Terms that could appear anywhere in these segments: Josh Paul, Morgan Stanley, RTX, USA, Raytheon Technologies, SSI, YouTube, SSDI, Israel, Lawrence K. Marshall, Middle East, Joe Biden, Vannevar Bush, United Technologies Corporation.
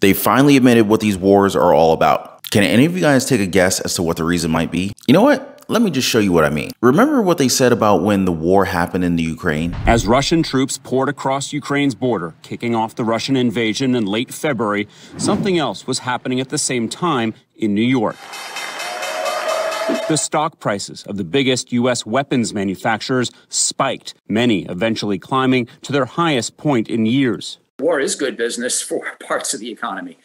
They finally admitted what these wars are all about. Can any of you guys take a guess as to what the reason might be? You know what? Let me just show you what I mean. Remember what they said about when the war happened in the Ukraine? As Russian troops poured across Ukraine's border, kicking off the Russian invasion in late February, something else was happening at the same time in New York. The stock prices of the biggest U.S. weapons manufacturers spiked, many eventually climbing to their highest point in years. War is good business for parts of the economy,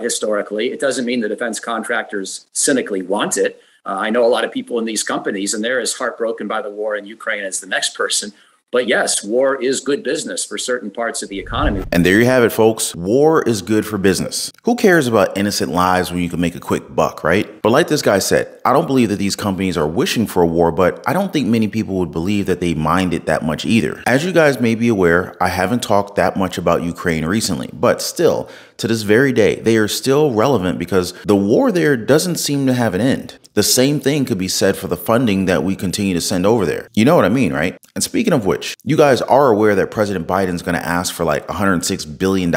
historically. It doesn't mean the defense contractors cynically want it. I know a lot of people in these companies, and they're as heartbroken by the war in Ukraine as the next person. But yes, war is good business for certain parts of the economy. And there you have it, folks. War is good for business. Who cares about innocent lives when you can make a quick buck, right? But like this guy said, I don't believe that these companies are wishing for a war, but I don't think many people would believe that they mind it that much either. As you guys may be aware, I haven't talked that much about Ukraine recently, but still, to this very day, they are still relevant because the war there doesn't seem to have an end. The same thing could be said for the funding that we continue to send over there. You know what I mean, right? And speaking of which, you guys are aware that President Biden's going to ask for like $106 billion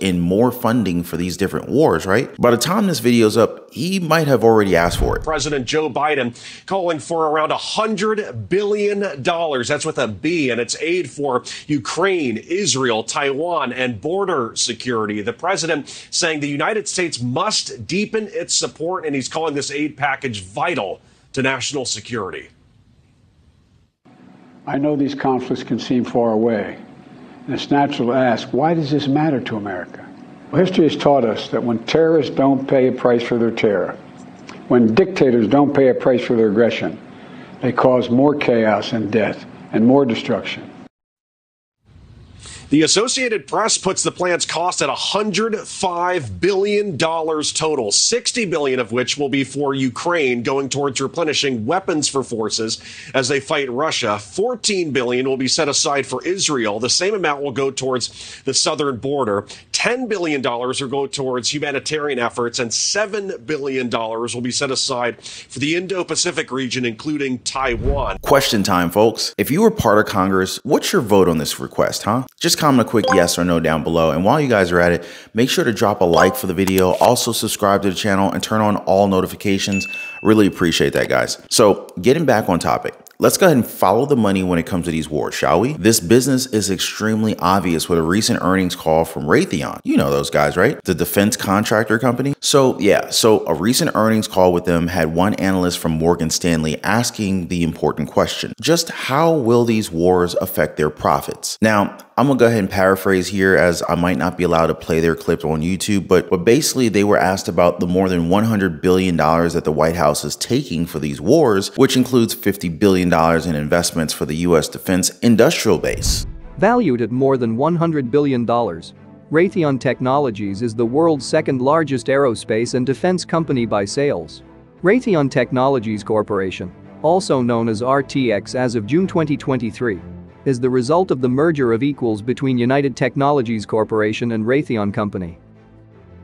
in more funding for these different wars, right? By the time this video's up, he might have already asked for it. President Joe Biden calling for around $100 billion. That's with a B, and it's aid for Ukraine, Israel, Taiwan, and border security. The president saying the United States must deepen its support, and he's calling this aid package vital to national security. I know these conflicts can seem far away, and it's natural to ask, why does this matter to America? Well, history has taught us that when terrorists don't pay a price for their terror, when dictators don't pay a price for their aggression, they cause more chaos and death and more destruction. The Associated Press puts the plan's cost at $105 billion total, $60 billion of which will be for Ukraine, going towards replenishing weapons for forces as they fight Russia. $14 billion will be set aside for Israel. The same amount will go towards the southern border. $10 billion will go towards humanitarian efforts, and $7 billion will be set aside for the Indo-Pacific region, including Taiwan. Question time, folks. If you were part of Congress, what's your vote on this request, huh? Just comment a quick yes or no down below. And while you guys are at it, make sure to drop a like for the video. Also subscribe to the channel and turn on all notifications. Really appreciate that, guys. So getting back on topic, let's go ahead and follow the money when it comes to these wars, shall we? This business is extremely obvious with a recent earnings call from Raytheon. You know those guys, right? The defense contractor company. So yeah, so a recent earnings call with them had one analyst from Morgan Stanley asking the important question, just how will these wars affect their profits? Now, I'm gonna go ahead and paraphrase here as I might not be allowed to play their clip on YouTube, but basically they were asked about the more than $100 billion that the White House is taking for these wars, which includes $50 billion in investments for the U.S. defense industrial base. Valued at more than $100 billion, Raytheon Technologies is the world's second largest aerospace and defense company by sales. Raytheon Technologies Corporation, also known as RTX as of June 2023, is the result of the merger of equals between United Technologies Corporation and Raytheon Company.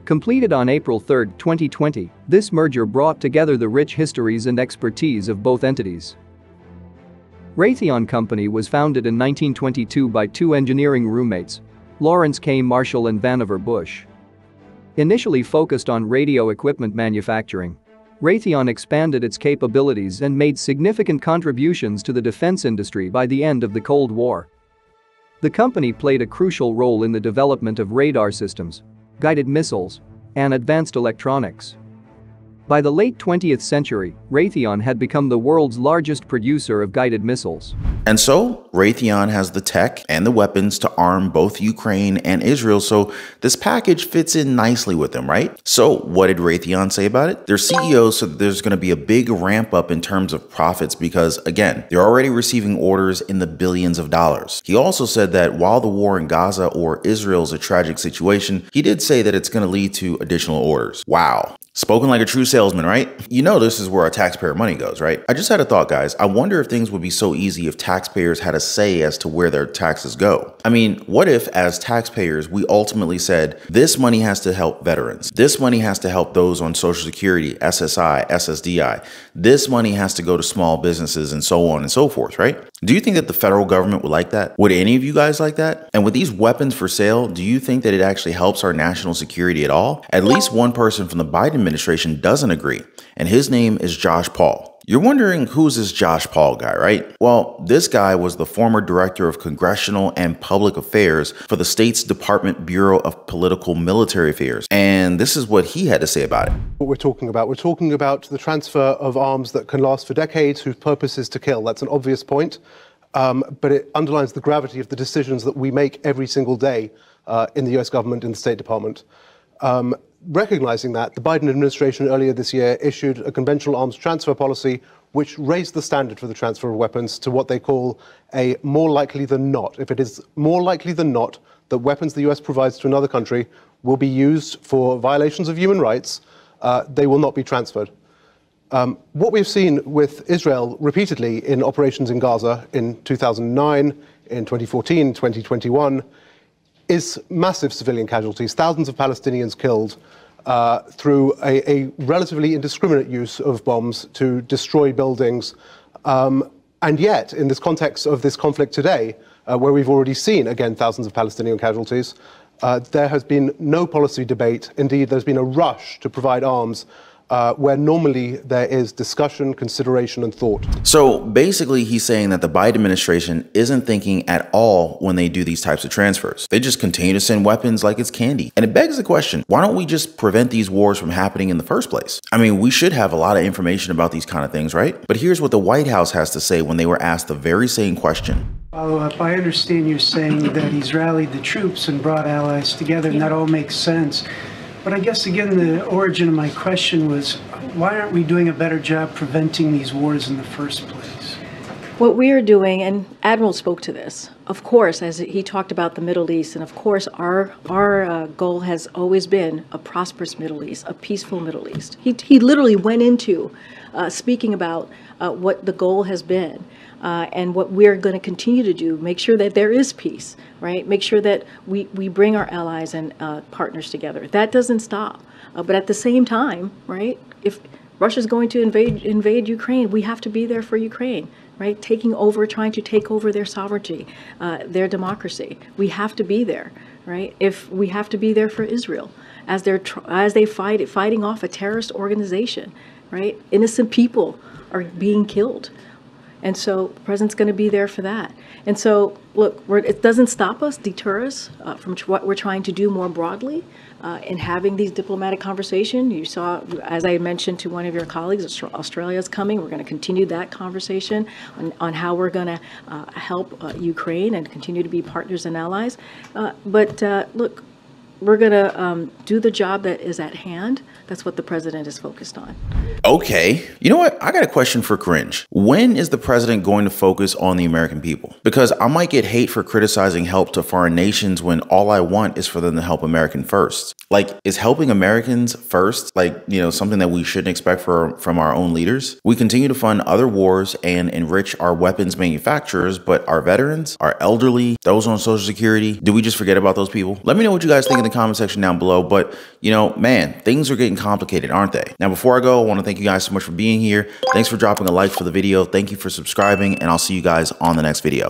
Completed on April 3, 2020, this merger brought together the rich histories and expertise of both entities. Raytheon Company was founded in 1922 by two engineering roommates, Lawrence K. Marshall and Vannevar Bush. Initially focused on radio equipment manufacturing, Raytheon expanded its capabilities and made significant contributions to the defense industry by the end of the Cold War. The company played a crucial role in the development of radar systems, guided missiles, and advanced electronics. By the late 20th century, Raytheon had become the world's largest producer of guided missiles. And so, Raytheon has the tech and the weapons to arm both Ukraine and Israel, so this package fits in nicely with them, right? So, what did Raytheon say about it? Their CEO said that there's going to be a big ramp up in terms of profits because, again, they're already receiving orders in the billions of dollars. He also said that while the war in Gaza or Israel is a tragic situation, he did say that it's going to lead to additional orders. Wow. Spoken like a true salesman, right? You know this is where our taxpayer money goes, right? I just had a thought, guys. I wonder if things would be so easy if taxpayers had a say as to where their taxes go. I mean, what if as taxpayers, we ultimately said, this money has to help veterans. This money has to help those on Social Security, SSI, SSDI. This money has to go to small businesses and so on and so forth, right? Do you think that the federal government would like that? Would any of you guys like that? And with these weapons for sale, do you think that it actually helps our national security at all? At least one person from the Biden administration doesn't agree, and his name is Josh Paul. You're wondering, who's this Josh Paul guy, right? Well, this guy was the former director of Congressional and Public Affairs for the state's Department Bureau of Political Military Affairs. And this is what he had to say about it. What we're talking about? We're talking about the transfer of arms that can last for decades, whose purpose is to kill. That's an obvious point, but it underlines the gravity of the decisions that we make every single day in the US government, in the State Department. Recognizing that, the Biden administration earlier this year issued a conventional arms transfer policy which raised the standard for the transfer of weapons to what they call a more likely than not. If it is more likely than not that weapons the US provides to another country will be used for violations of human rights, they will not be transferred. What we've seen with Israel repeatedly in operations in Gaza in 2009, in 2014, 2021, is massive civilian casualties, thousands of Palestinians killed through a relatively indiscriminate use of bombs to destroy buildings. And yet, in this context of this conflict today, where we've already seen, again, thousands of Palestinian casualties, there has been no policy debate. Indeed, there's been a rush to provide arms where normally there is discussion, consideration, and thought. So basically he's saying that the Biden administration isn't thinking at all when they do these types of transfers. They just continue to send weapons like it's candy. And it begs the question, why don't we just prevent these wars from happening in the first place? I mean, we should have a lot of information about these kind of things, right? But here's what the White House has to say when they were asked the very same question. Follow up. I understand you're saying that he's rallied the troops and brought allies together, and that all makes sense. But I guess, again, the origin of my question was, why aren't we doing a better job preventing these wars in the first place? What we are doing, and Admiral spoke to this, of course, as he talked about the Middle East, and of course our goal has always been a prosperous Middle East, a peaceful Middle East. He literally went into speaking about what the goal has been and what we're going to continue to do, make sure that there is peace, right? Make sure that we bring our allies and partners together. That doesn't stop. But at the same time, right, if Russia's going to invade Ukraine, we have to be there for Ukraine, right? Taking over, trying to take over their sovereignty, their democracy. We have to be there, right? If we have to be there for Israel as they fighting off a terrorist organization, right? Innocent people are being killed. And so the president's going to be there for that. And so, look, it doesn't stop us, deter us from what we're trying to do more broadly in having these diplomatic conversations. You saw, as I mentioned to one of your colleagues, Australia's coming. We're going to continue that conversation on how we're going to help Ukraine and continue to be partners and allies. But look, we're going to do the job that is at hand. That's what the president is focused on. Okay. You know what? I got a question for Cringe. When is the president going to focus on the American people? Because I might get hate for criticizing help to foreign nations when all I want is for them to help American first. Like, is helping Americans first, like, you know, something that we shouldn't expect from our own leaders? We continue to fund other wars and enrich our weapons manufacturers, but our veterans, our elderly, those on Social Security, do we just forget about those people? Let me know what you guys think in the comment section down below. But, you know, man, things are getting complicated, aren't they? Now, before I go, I want to thank you guys so much for being here. Thanks for dropping a like for the video. Thank you for subscribing, and I'll see you guys on the next video.